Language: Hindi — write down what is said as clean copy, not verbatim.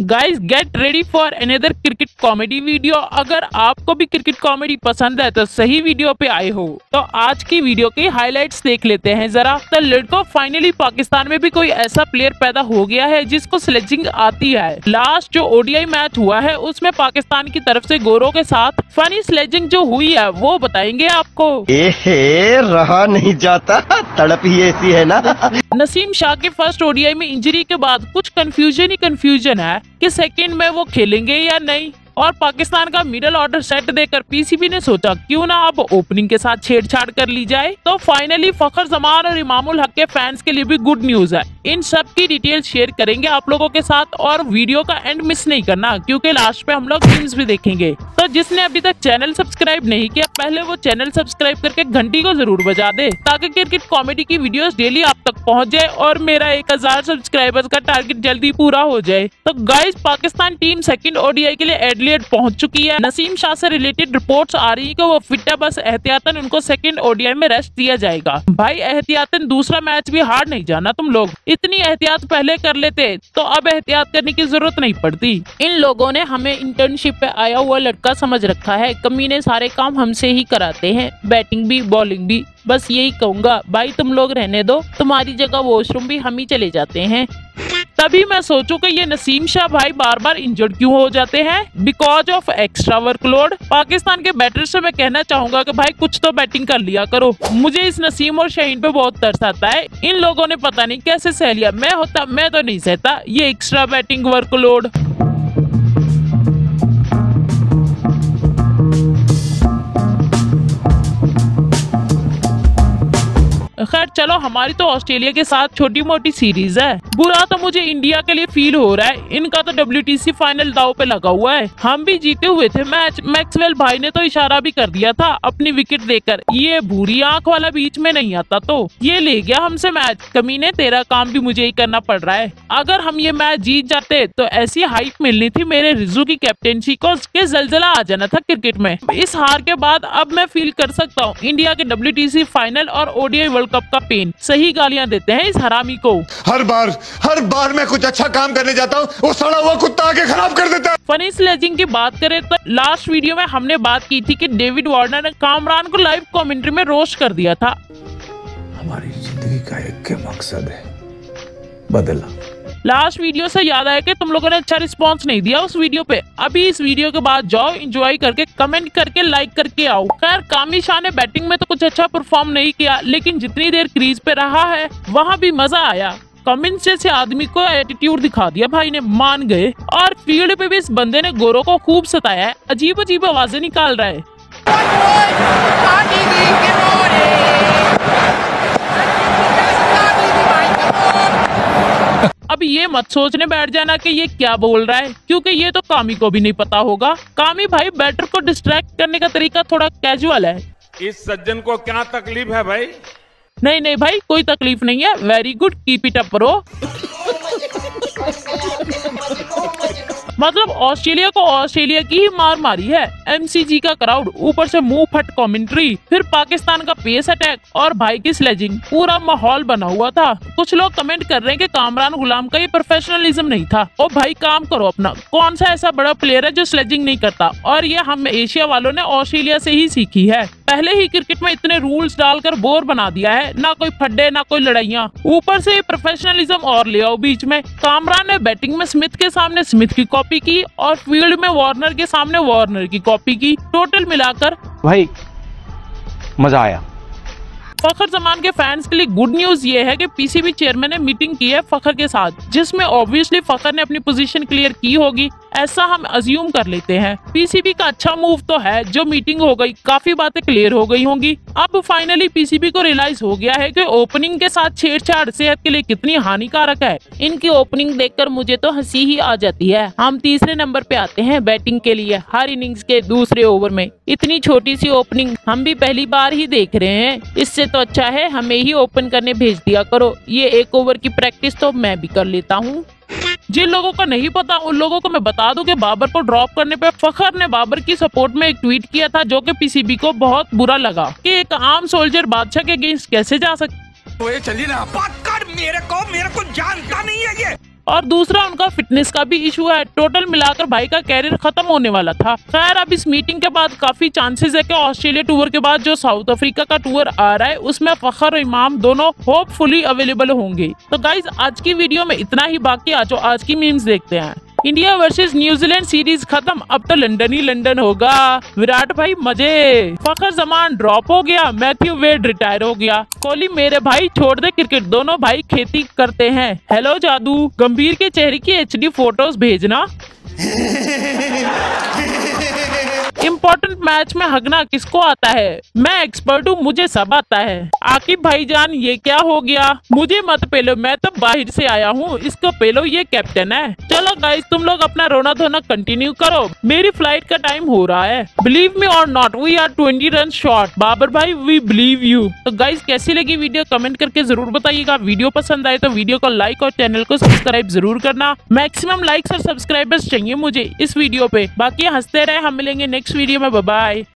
Guys get ready for another cricket comedy video. अगर आपको भी क्रिकेट कॉमेडी पसंद है तो सही वीडियो पे आए हो। तो आज की वीडियो के हाइलाइट्स देख लेते हैं जरा। तो लड़कों, फाइनली पाकिस्तान में भी कोई ऐसा प्लेयर पैदा हो गया है जिसको स्लेजिंग आती है। लास्ट जो ओडीआई मैच हुआ है उसमें पाकिस्तान की तरफ से गोरों के साथ फनी स्लेजिंग जो हुई है वो बताएंगे आपको। रहा नहीं जाता, तड़प ही ऐसी है ना। नसीम शाह के फर्स्ट ओडीआई में इंजरी के बाद कुछ कंफ्यूजन ही कंफ्यूजन है कि सेकंड में वो खेलेंगे या नहीं। और पाकिस्तान का मिडल ऑर्डर सेट देकर पीसीबी ने सोचा क्यों ना अब ओपनिंग के साथ छेड़छाड़ कर ली जाए। तो फाइनली फखर जमान और इमामुल हक के फैंस के लिए भी गुड न्यूज है। इन सब की डिटेल शेयर करेंगे आप लोगों के साथ और वीडियो का एंड मिस नहीं करना क्योंकि लास्ट पे हम लोग टीम्स भी देखेंगे। तो जिसने अभी तक चैनल सब्सक्राइब नहीं किया पहले वो चैनल सब्सक्राइब करके घंटी को जरूर बजा दे ताकि क्रिकेट कॉमेडी की वीडियो डेली आप तक पहुँच जाए और मेरा 1000 सब्सक्राइबर्स का टारगेट जल्दी पूरा हो जाए। तो guys, Pakistan team second ODI के लिए पहुंच चुकी है। नसीम शाह से रिलेटेड रिपोर्ट्स आ रही है कि वो फिट है, बस एहतियातन उनको सेकंड ओडीआई में रेस्ट दिया जाएगा। भाई एहतियातन दूसरा मैच भी हार नहीं जाना, तुम लोग इतनी एहतियात पहले कर लेते तो अब एहतियात करने की जरूरत नहीं पड़ती। इन लोगों ने हमें इंटर्नशिप पे आया हुआ लड़का समझ रखा है, कमीने सारे काम हमसे ही कराते हैं, बैटिंग भी बॉलिंग भी। बस यही कहूँगा भाई तुम लोग रहने दो, तुम्हारी जगह वॉशरूम भी हम ही चले जाते हैं। तभी मैं सोचूं कि ये नसीम शाह भाई बार बार इंजर्ड क्यों हो जाते हैं, because of extra workload. Pakistan के बैटर से मैं कहना चाहूंगा कि भाई कुछ तो बैटिंग कर लिया करो। मुझे इस नसीम और शाहीन पे बहुत तरस आता है, इन लोगों ने पता नहीं कैसे सह लिया। मैं तो नहीं सहता ये एक्स्ट्रा बैटिंग वर्कलोड। खैर चलो, हमारी तो ऑस्ट्रेलिया के साथ छोटी मोटी सीरीज है। बुरा तो मुझे इंडिया के लिए फील हो रहा है, इनका तो WTC फाइनल दाव पे लगा हुआ है। हम भी जीते हुए थे मैच, मैक्सवेल भाई ने तो इशारा भी कर दिया था अपनी विकेट देकर, ये भूरी आंख वाला बीच में नहीं आता तो ये ले गया हमसे मैच। कमीने, तेरा काम भी मुझे ही करना पड़ रहा है। अगर हम ये मैच जीत जाते तो ऐसी हाइप मिलनी थी मेरे रिजू की कैप्टेंसी को कि जलजला आ जाना था क्रिकेट में। इस हार के बाद अब मैं फील कर सकता हूँ इंडिया के WTC फाइनल और ओडीआई वर्ल्ड कप का पेन। सही गालियां देते हैं इस हरामी को। हर बार मैं कुछ अच्छा काम करने जाता हूँ वो सड़ा हुआ कुत्ता आके खराब कर देता है। फनी स्लेजिंग की बात करें तो लास्ट वीडियो में हमने बात की थी कि डेविड वार्नर ने कामरान को लाइव कमेंट्री में रोस्ट कर दिया था। हमारी जिंदगी का एक मकसद है, बदला। लास्ट वीडियो से याद आया कि तुम लोगों ने अच्छा रिस्पांस नहीं दिया उस वीडियो पे। अभी इस वीडियो के बाद जाओ, एंजॉय करके कमेंट करके लाइक करके आओ। खैर कामरान शाह ने बैटिंग में तो कुछ अच्छा परफॉर्म नहीं किया, लेकिन जितनी देर क्रीज पे रहा है वहाँ भी मजा आया। कमिंस जैसे आदमी को एटीट्यूड दिखा दिया भाई ने, मान गए। और फील्ड पे भी इस बंदे ने गोरों को खूब सताया है, अजीब अजीब आवाजें निकाल रहा है। अब ये मत सोचने बैठ जाना कि ये क्या बोल रहा है क्योंकि ये तो कामी को भी नहीं पता होगा। कामी भाई बैटर को डिस्ट्रैक्ट करने का तरीका थोड़ा कैजुअल है। इस सज्जन को क्या तकलीफ है भाई? नहीं नहीं भाई, कोई तकलीफ नहीं है, very good, keep it up bro. मतलब ऑस्ट्रेलिया को ऑस्ट्रेलिया की ही मार मारी है। MCG का क्राउड, ऊपर से मुंह फट कमेंट्री, फिर पाकिस्तान का पेस अटैक और भाई की स्लेजिंग, पूरा माहौल बना हुआ था। कुछ लोग कमेंट कर रहे हैं कि कामरान गुलाम का ये प्रोफेशनलिज्म नहीं था। ओ भाई काम करो अपना, कौन सा ऐसा बड़ा प्लेयर है जो स्लेजिंग नहीं करता? और ये हम एशिया वालों ने ऑस्ट्रेलिया से ही सीखी है। पहले ही क्रिकेट में इतने रूल्स डालकर बोर बना दिया है, ना कोई फड्डे ना कोई लड़ाइयाँ, ऊपर से प्रोफेशनलिज्म और ले आओ बीच में। कामरान ने बैटिंग में स्मिथ के सामने स्मिथ की कॉपी की और फील्ड में वार्नर के सामने वार्नर की कॉपी की। टोटल मिलाकर भाई मजा आया। फखर जमान के फैंस के लिए गुड न्यूज ये है कि पीसीबी चेयरमैन ने मीटिंग की है फखर के साथ, जिसमें ऑब्वियसली फखर ने अपनी पोजीशन क्लियर की होगी, ऐसा हम अज्यूम कर लेते हैं। पीसीबी का अच्छा मूव तो है जो मीटिंग हो गई, काफी बातें क्लियर हो गई होंगी। अब फाइनली पीसीबी को रियलाइज हो गया है कि ओपनिंग के साथ छेड़छाड़ सेहत के लिए कितनी हानिकारक है। इनकी ओपनिंग देखकर मुझे तो हंसी ही आ जाती है। हम तीसरे नंबर पे आते हैं बैटिंग के लिए हर इनिंग्स के दूसरे ओवर में, इतनी छोटी सी ओपनिंग हम भी पहली बार ही देख रहे हैं। इससे तो अच्छा है हमें ही ओपन करने भेज दिया करो, ये एक ओवर की प्रैक्टिस तो मैं भी कर लेता हूँ। जिन लोगों को नहीं पता उन लोगों को मैं बता दूं कि बाबर को ड्रॉप करने पे फखर ने बाबर की सपोर्ट में एक ट्वीट किया था, जो कि पीसीबी को बहुत बुरा लगा कि एक आम सोल्जर बादशाह के अगेंस्ट कैसे जा सकता। तो ये चलिए ना, पकड़, मेरे को जानता नहीं है ये। और दूसरा उनका फिटनेस का भी इशू है। टोटल मिलाकर भाई का कैरियर खत्म होने वाला था। खैर अब इस मीटिंग के बाद काफी चांसेस है कि ऑस्ट्रेलिया टूर के बाद जो साउथ अफ्रीका का टूर आ रहा है उसमें फखर और इमाम दोनों होपफुली अवेलेबल होंगे। तो गाइज आज की वीडियो में इतना ही, बाकी आज की मीम्स देखते हैं। इंडिया वर्सेस न्यूजीलैंड सीरीज खत्म, अब तो लंदन ही लंदन होगा। विराट भाई मजे। फखर जमान ड्रॉप हो गया, मैथ्यू वेड रिटायर हो गया। कोहली मेरे भाई छोड़ दे क्रिकेट, दोनों भाई खेती करते हैं। हेलो जादू। गंभीर के चेहरे की HD फोटोज भेजना। इम्पोर्टेंट मैच में हगना किसको आता है? मैं एक्सपर्ट हूँ, मुझे सब आता है। आकिब भाईजान ये क्या हो गया? मुझे मत पेलो, मैं तो बाहर से आया हूँ, इसको पेलो, ये कैप्टन है। चलो गाइस तुम लोग अपना रोना धोना कंटिन्यू करो, मेरी फ्लाइट का टाइम हो रहा है। बिलीव मी और not we are 20 run short. Babar भाई वी बिलीव यू। तो गाइस कैसी लगी वीडियो कमेंट करके जरूर बताइएगा। वीडियो पसंद आए तो वीडियो को लाइक और चैनल को सब्सक्राइब जरूर करना। मैक्सिमम लाइक्स और सब्सक्राइबर्स चाहिए मुझे इस वीडियो पे। बाकी हंसते रहे, हम मिलेंगे नेक्स्ट वीडियो में। Bye bye.